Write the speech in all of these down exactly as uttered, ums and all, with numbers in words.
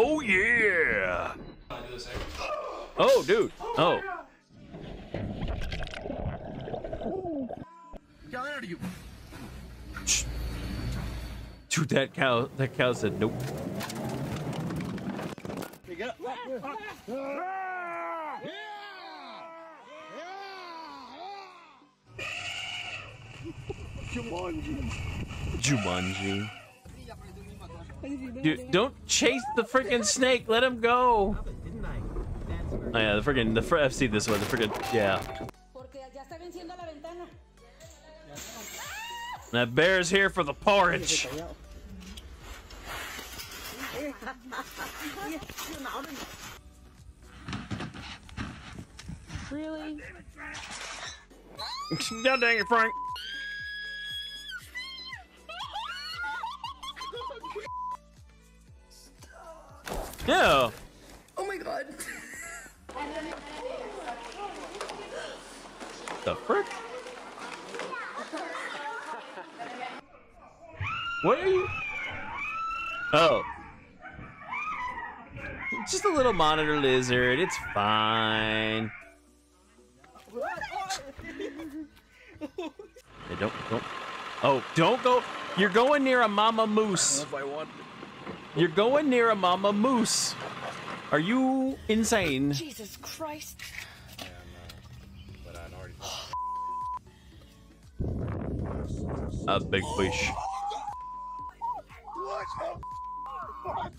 Oh yeah! Oh dude! Oh! Dude, that cow, that cow said nope. You got Jumanji. Jumanji. Dude, don't chase the freaking snake. Let him go. Oh yeah, the freaking the fr I've seen this one. The freaking yeah. That bear's here for the porridge. Really? God dang it, Frank. Yeah. Oh my god. The frick? What are you? Oh. Just a little monitor lizard. It's fine. Hey, don't, don't. Oh, don't go. You're going near a mama moose. I don't know if I want to. You're going near a mama moose. Are you insane? Jesus Christ. And, uh, but I'd already... a big fish. What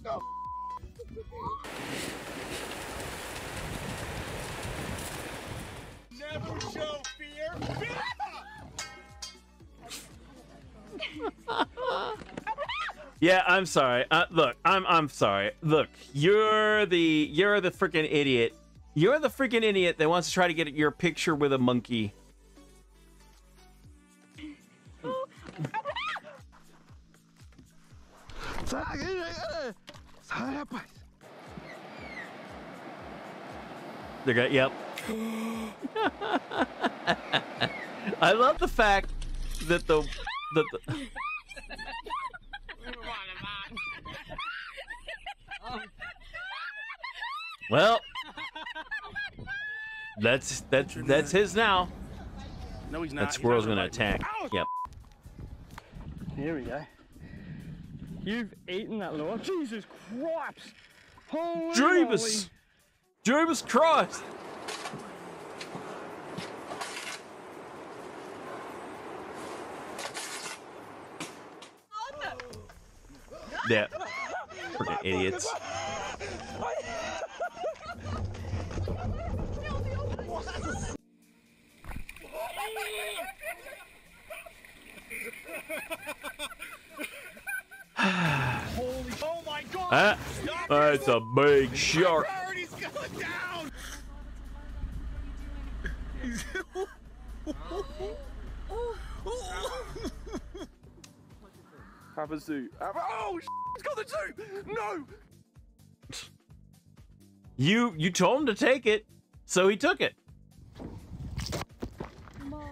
the? What the? Never show fear. Yeah, I'm sorry. Uh, look, I'm I'm sorry. Look, you're the you're the freaking idiot. You're the freaking idiot that wants to try to get your picture with a monkey. They're gonna, yep. I love the fact that the that the well, that's that's that's his now. No, he's not. That squirrel's gonna attack. Yep. Here we go. You've eaten that lure. Jesus Christ! Holy Jeebus! Jeebus Christ! Yeah. Freaking idiots. Holy, oh my god! Uh, that's a big shark. He's going down. Have a zoo. Have a, oh, he's got the zoo. No. You you told him to take it, so he took it. My,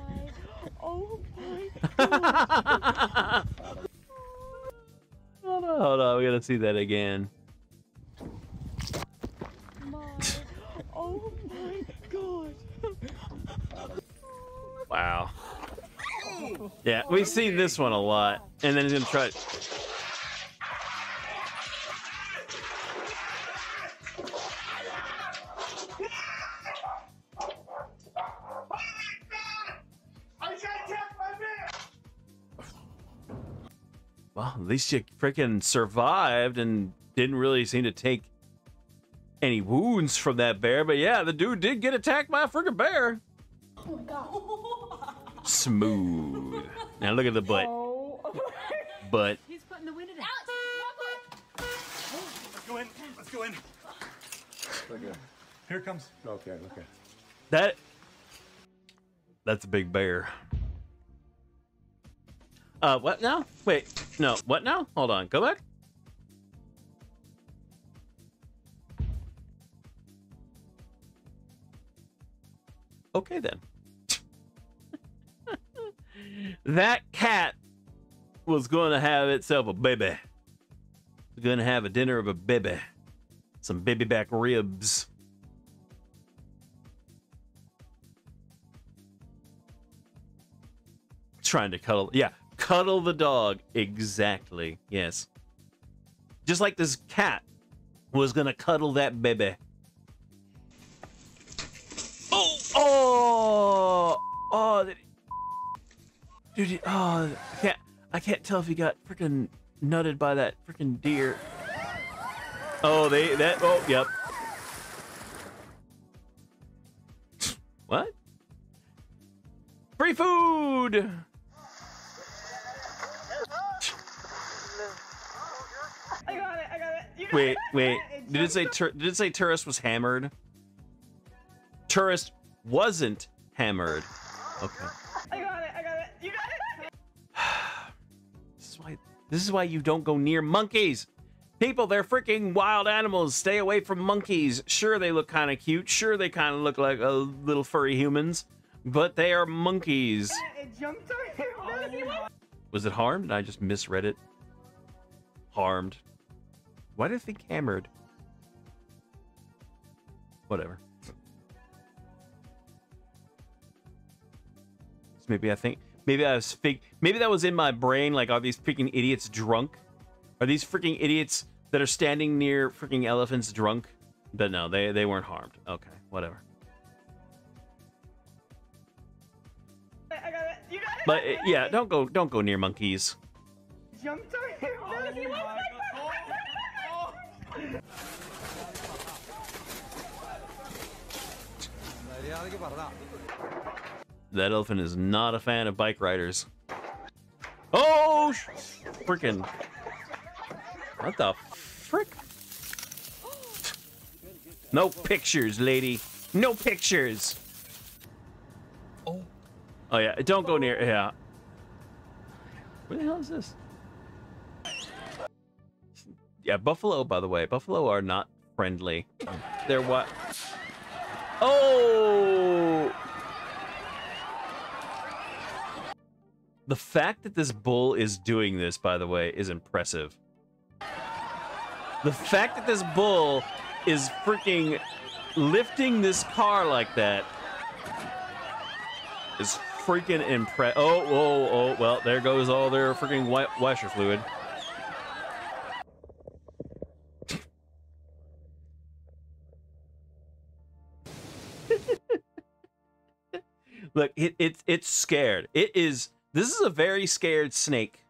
oh my god. Hold on, hold on, we gotta see that again. My, oh my god. Wow. Yeah, we've seen this one a lot. And then he's gonna try it. Well, at least you freaking survived and didn't really seem to take any wounds from that bear. But yeah, the dude did get attacked by a freaking bear. Oh my god. Smooth. Now look at the butt. Oh. Butt. He's putting the wind in it. Let's go in. Let's go in. Okay. Here it comes. Okay, okay. That. That's a big bear. Uh, what now? Wait, no, what now? Hold on, go back. Okay, then. That cat was going to have itself a baby. Going to have a dinner of a baby. Some baby back ribs. Trying to cuddle. Yeah, cuddle the dog. Exactly. Yes. Just like this cat was gonna cuddle that baby. Oh! Oh! Oh! That... Dude, oh, I can't, I can't tell if he got freaking nutted by that freaking deer. Oh, they, that, oh, yep. What? Free food! I got it, I got it. You wait, got it. wait, did it say, tur did it say tourist was hammered? Tourist wasn't hammered. Okay. I got it, I got it. You got it. This is why, this is why you don't go near monkeys. People, they're freaking wild animals. Stay away from monkeys. Sure, they look kind of cute. Sure, they kind of look like uh, little furry humans, but they are monkeys. Yeah, it jumped over here. Was it harmed? Did I just misread it? Harmed. Why did I think hammered? Whatever. So maybe I think maybe I was fake. Maybe that was in my brain. Like, are these freaking idiots drunk? Are these freaking idiots that are standing near freaking elephants drunk? But no, they they weren't harmed. Okay, whatever. I got it. You got it. But it, yeah, don't go don't go near monkeys. Jumped over here. Oh, he was like, oh, oh. That elephant is not a fan of bike riders. Oh, freaking! What the frick? No pictures, lady. No pictures. Oh. Oh yeah, don't go near. Yeah. Where the hell is this? Yeah, buffalo. By the way, buffalo are not friendly. They're what? Oh! The fact that this bull is doing this, by the way, is impressive. The fact that this bull is freaking lifting this car like that is freaking impressive. Oh, oh, oh, well, there goes all their freaking white washer fluid. Look, it, it, it's scared. It is, this is a very scared snake.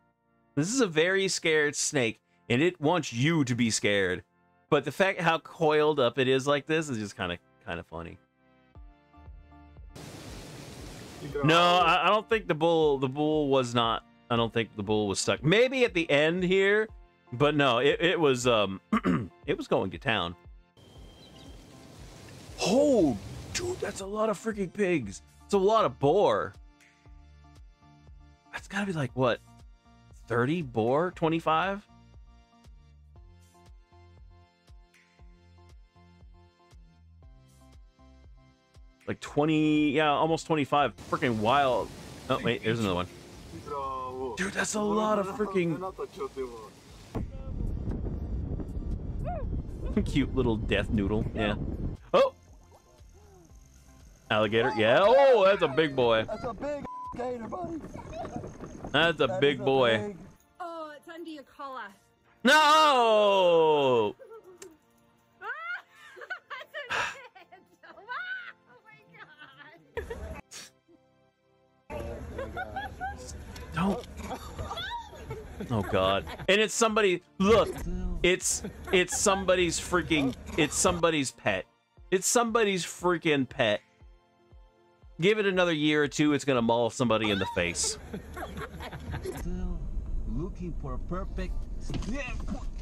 This is a very scared snake, and it wants you to be scared. But the fact how coiled up it is like this is just kind of kind of funny. No, I, I don't think the bull, the bull was not, I don't think the bull was stuck. Maybe at the end here, but no, it, it was, um, it was going to town. Oh, dude, that's a lot of freaking pigs. It's a lot of boar. That's gotta be like, what, thirty boar? twenty-five? Like twenty, yeah, almost twenty-five. Freaking wild. Oh, wait, there's another one. Dude, that's a lot of freaking... Cute little death noodle, yeah. Oh! Alligator, yeah. Oh, that's a big boy. That's a big gator, buddy. That's a that big boy. A big... Oh, it's under your collar. No! Oh, don't. Oh God. And it's somebody. Look, it's it's somebody's freaking. It's somebody's pet. It's somebody's freaking pet. Give it another year or two, it's gonna maul somebody in the face. Still looking for a perfect.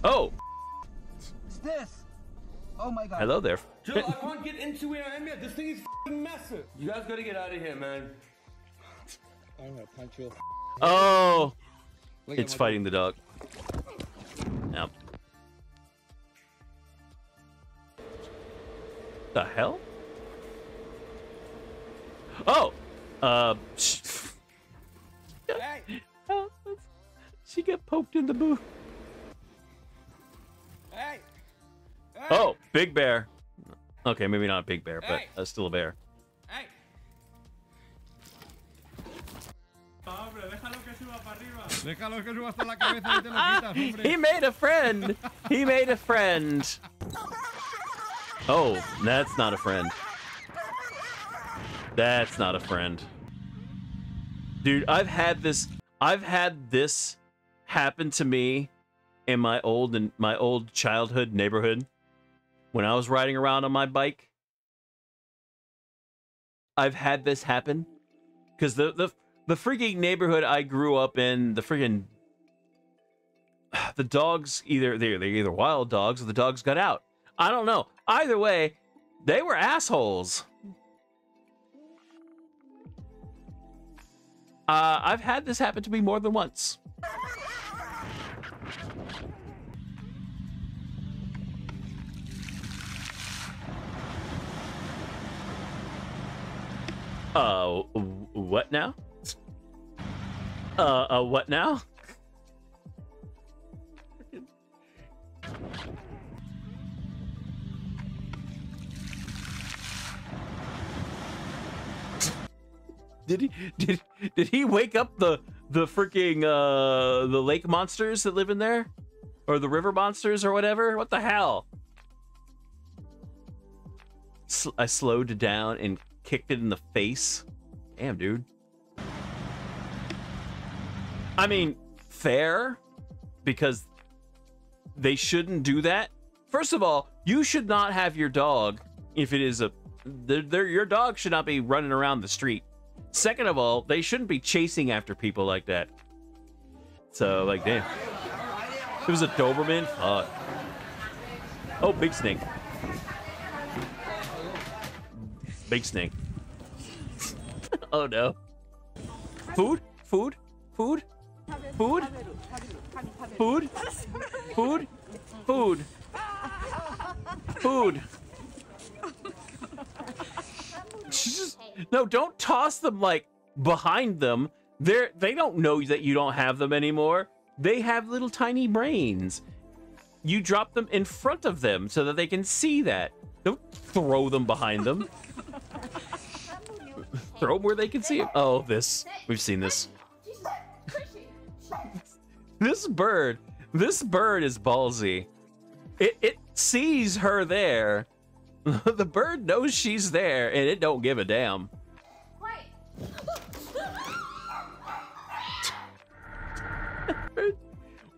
Oh. What's this? Oh my God. Hello there. Jill, I can't get into where I am yet. This thing is f***ing massive. You guys gotta get out of here, man. I'm gonna punch you. Oh. Look, it's fighting the dog. Yep. The hell? Oh, uh, she, hey. She got poked in the boob. Hey. Hey. Hey. Oh, big bear. Okay, maybe not a big bear, hey. but uh, still a bear. Hey. He made a friend. He made a friend. Oh, that's not a friend. That's not a friend. Dude, I've had this I've had this happen to me in my old and my old childhood neighborhood when I was riding around on my bike. I've had this happen cuz the the the freaking neighborhood I grew up in, the freaking the dogs either they're, they're either wild dogs or the dogs got out. I don't know. Either way, they were assholes. Uh, I've had this happen to me more than once. Uh, what now? Uh, uh what now? Did he did did he wake up the the freaking uh the lake monsters that live in there, or the river monsters or whatever? What the hell? Sl I slowed down and kicked it in the face. Damn, dude. I mean, fair, because they shouldn't do that. First of all, you should not have your dog if it is a they're, they're, your dog should not be running around the street. Second of all, they shouldn't be chasing after people like that. So, like, damn. It was a Doberman? Fuck. Oh, big snake. Big snake. Oh, no. Food? Food? Food? Food? Food? Food? Food? Food? Just, no, don't toss them like behind them. They're they don't know that you don't have them anymore. They have little tiny brains. You drop them in front of them so that they can see that. Don't throw them behind them. Throw them where they can see it. Oh, this we've seen this. This bird, this bird is ballsy. It it sees her there. The bird knows she's there, and it don't give a damn.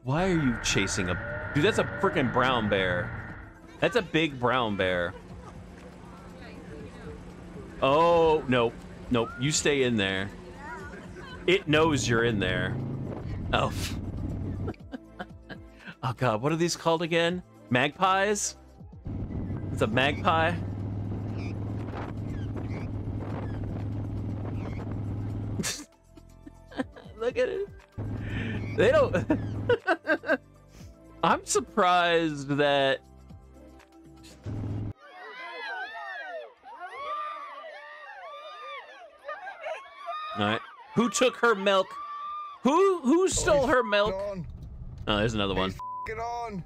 Why are you chasing a... Dude, that's a freaking brown bear. That's a big brown bear. Oh, nope. Nope, you stay in there. It knows you're in there. Oh. Oh, God, what are these called again? Magpies? It's a magpie. Look at it. They don't. I'm surprised that. All right. Who took her milk? Who who stole oh, her milk? Oh, there's another one. Get on.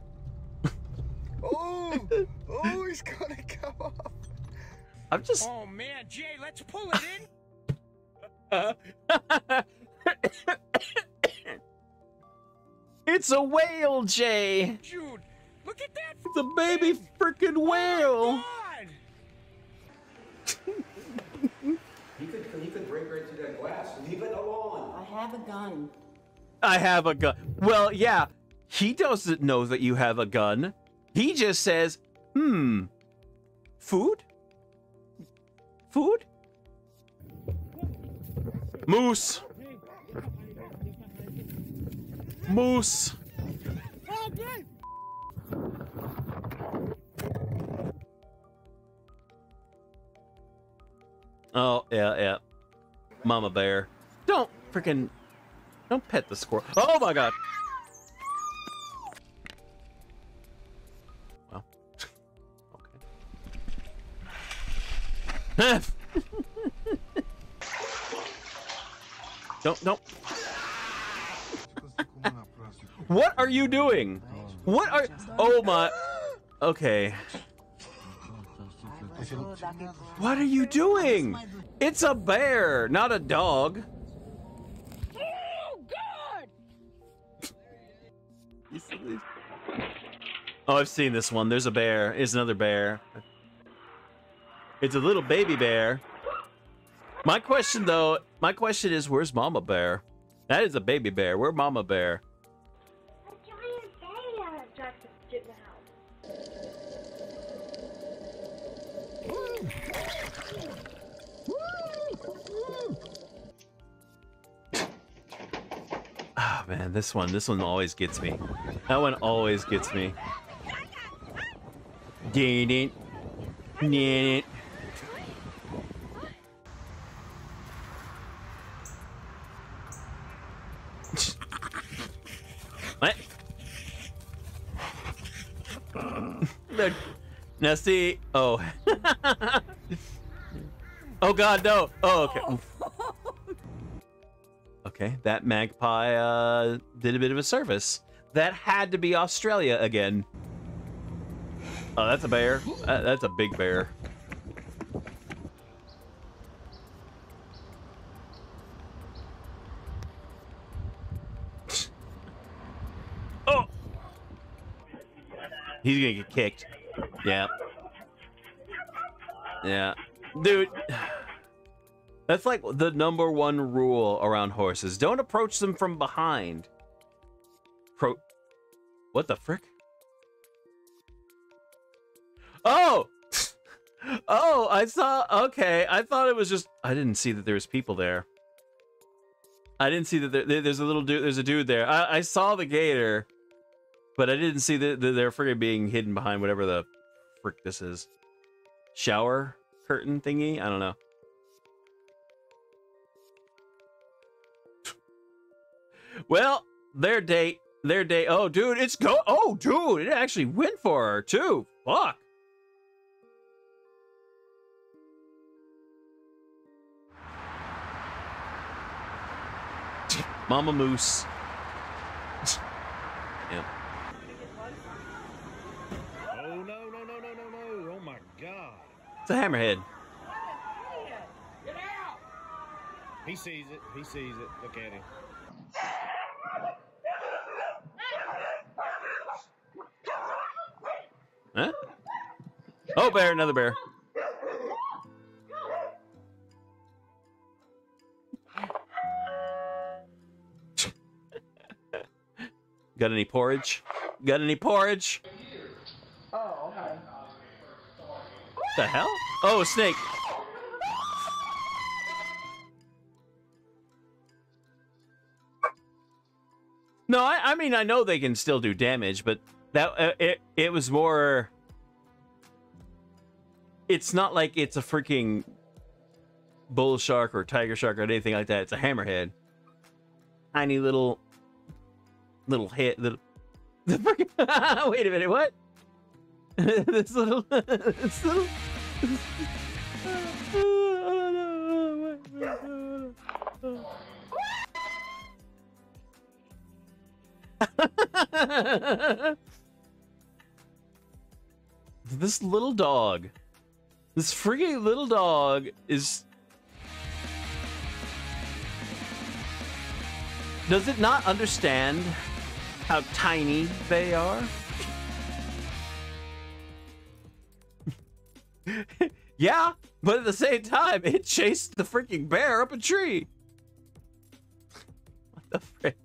Oh, oh, he's gonna come up. I'm just. Oh man, Jay, let's pull it in. uh, It's a whale, Jay. Dude, look at that. It's a baby freaking whale. Oh my God. He could, he could break right through that glass. Leave it alone. I have a gun. I have a gun. Well, yeah, he doesn't know that you have a gun. He just says, hmm, food? Food? Moose. Moose. Oh, yeah, yeah. Mama bear. Don't freaking, don't pet the squirrel. Oh my God. Don't, don't. What are you doing? What are, oh my, Okay. What are you doing? It's a bear, not a dog. Oh God! You see these? Oh, I've seen this one. There's a bear. It's another bear. It's a little baby bear. My question, though, my question is, where's Mama Bear? That is a baby bear. Where's Mama Bear? A giant bear out of Jackson's house. Ah, man, this one, this one always gets me. That one always gets me. Did it? Did it? What? Look. Now see. Oh. Oh God, no. Oh, okay. Okay, that magpie uh, did a bit of a service. That had to be Australia again. Oh, that's a bear. Uh, that's a big bear. Oh! He's gonna get kicked. Yeah. Yeah. Dude. That's like the number one rule around horses. Don't approach them from behind. Pro- What the frick? Oh! Oh, I saw... Okay, I thought it was just... I didn't see that there was people there. I didn't see that there, there's a little dude... There's a dude there. I, I saw the gator, but I didn't see that they're friggin' being hidden behind whatever the frick this is. Shower curtain thingy? I don't know. Well, their date... Their day... Oh, dude, it's go... Oh, dude, it actually went for her, too. Fuck. Mama Moose. Yep. Oh no, no, no, no, no, no. Oh my God. It's a hammerhead. Get out. He sees it. He sees it. Look at him. Huh? Oh, bear, another bear. Got any porridge? Got any porridge? Oh, okay. What the hell? Oh, a snake. No, I, I mean, I know they can still do damage, but that uh, it, it was more... It's not like it's a freaking bull shark or tiger shark or anything like that. It's a hammerhead. Tiny little... little hit little the freaking wait a minute, what? this little this little this little dog this freaking little dog is... Does it not understand how tiny they are? Yeah, but at the same time, it chased the freaking bear up a tree. What the frick?